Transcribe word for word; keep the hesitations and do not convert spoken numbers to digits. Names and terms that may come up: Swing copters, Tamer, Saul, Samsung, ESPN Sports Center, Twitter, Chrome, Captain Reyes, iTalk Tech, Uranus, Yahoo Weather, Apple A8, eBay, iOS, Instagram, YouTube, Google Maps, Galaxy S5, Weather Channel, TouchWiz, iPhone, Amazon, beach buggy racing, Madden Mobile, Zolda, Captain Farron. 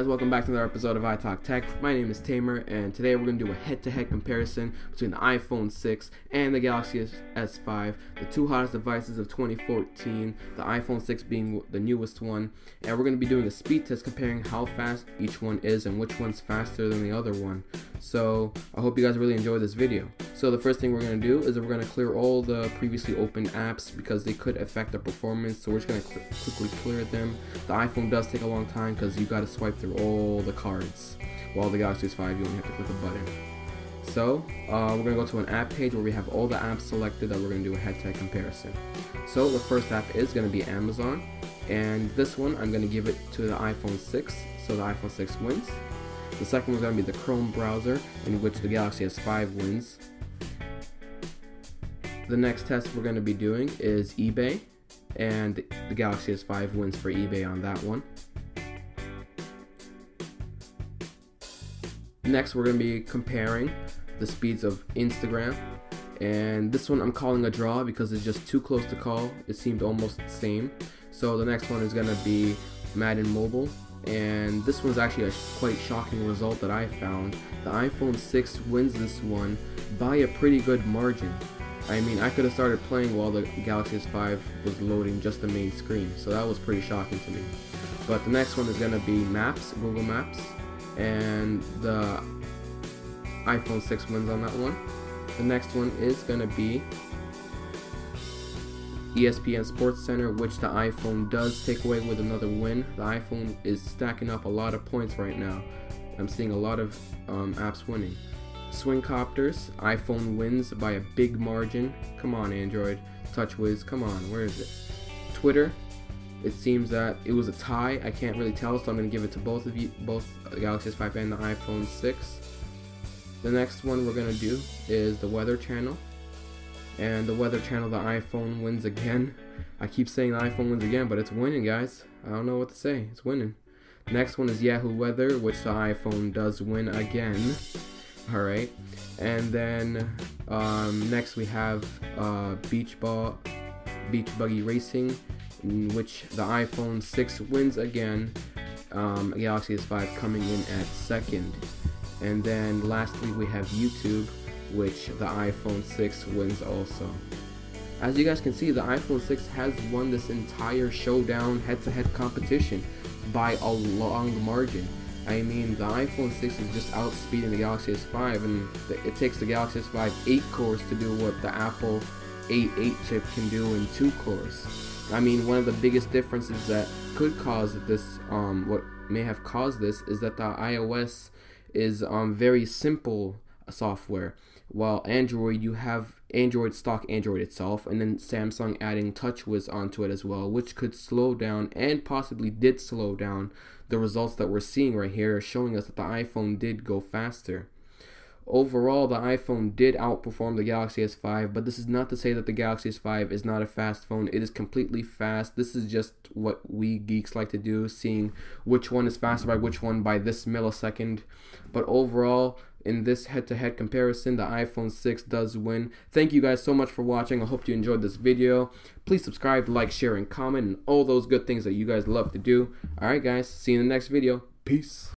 guys, welcome back to another episode of iTalk Tech. My name is Tamer, and today we're going to do a head-to-head comparison between the iPhone six and the Galaxy S five, the two hottest devices of twenty fourteen, the iPhone six being the newest one, and we're going to be doing a speed test comparing how fast each one is and which one's faster than the other one. So I hope you guys really enjoy this video. So the first thing we're going to do is we're going to clear all the previously opened apps because they could affect their performance, so we're just going to cl- quickly clear them. The iPhone does take a long time because you got to swipe through all the cards, while the Galaxy S five you only have to click a button. So uh, we're going to go to an app page where we have all the apps selected that we're going to do a head-to-head comparison. So the first app is going to be Amazon, and this one I'm going to give it to the iPhone six, so the iPhone six wins. The second one's going to be the Chrome browser, in which the Galaxy S five wins. The next test we're going to be doing is eBay, and the Galaxy S five wins for eBay on that one. Next, we're going to be comparing the speeds of Instagram, and this one I'm calling a draw because it's just too close to call. It seemed almost the same. So the next one is going to be Madden Mobile, and this one's actually a quite shocking result that I found. The iPhone six wins this one by a pretty good margin. I mean, I could have started playing while the Galaxy S five was loading just the main screen, so that was pretty shocking to me. But the next one is going to be Maps, Google Maps, and the iPhone six wins on that one. The next one is going to be E S P N Sports Center, which the iPhone does take away with another win. The iPhone is stacking up a lot of points right now. I'm seeing a lot of um, apps winning. Swing copters, iPhone wins by a big margin. Come on, Android. TouchWiz, come on, where is it? Twitter, it seems that it was a tie. I can't really tell, so I'm going to give it to both of you, both the Galaxy S five and the iPhone six. The next one we're going to do is the Weather Channel. And the Weather Channel, the iPhone wins again. I keep saying the iPhone wins again, but it's winning, guys. I don't know what to say. It's winning. Next one is Yahoo Weather, which the iPhone does win again. Alright, and then um, next we have uh, beach, ball, beach buggy racing, in which the iPhone six wins again, um, Galaxy S five coming in at second. And then lastly we have YouTube, which the iPhone six wins also. As you guys can see, the iPhone six has won this entire showdown head-to-head competition by a long margin. I mean, the iPhone six is just outspeeding the Galaxy S five, and it takes the Galaxy S five eight cores to do what the Apple A eight chip can do in two cores. I mean, one of the biggest differences that could cause this, um, what may have caused this, is that the iOS is um, very simple software, while Android, you have Android stock Android itself, and then Samsung adding TouchWiz onto it as well, which could slow down and possibly did slow down the results that we're seeing right here, are showing us that the iPhone did go faster. Overall, the iPhone did outperform the Galaxy S five, but this is not to say that the Galaxy S five is not a fast phone. It is completely fast. This is just what we geeks like to do, seeing which one is faster by which one by this millisecond. But overall, in this head-to-head comparison, the iPhone six does win. Thank you guys so much for watching. I hope you enjoyed this video. Please subscribe, like, share, and comment, and all those good things that you guys love to do. Alright guys, see you in the next video. Peace.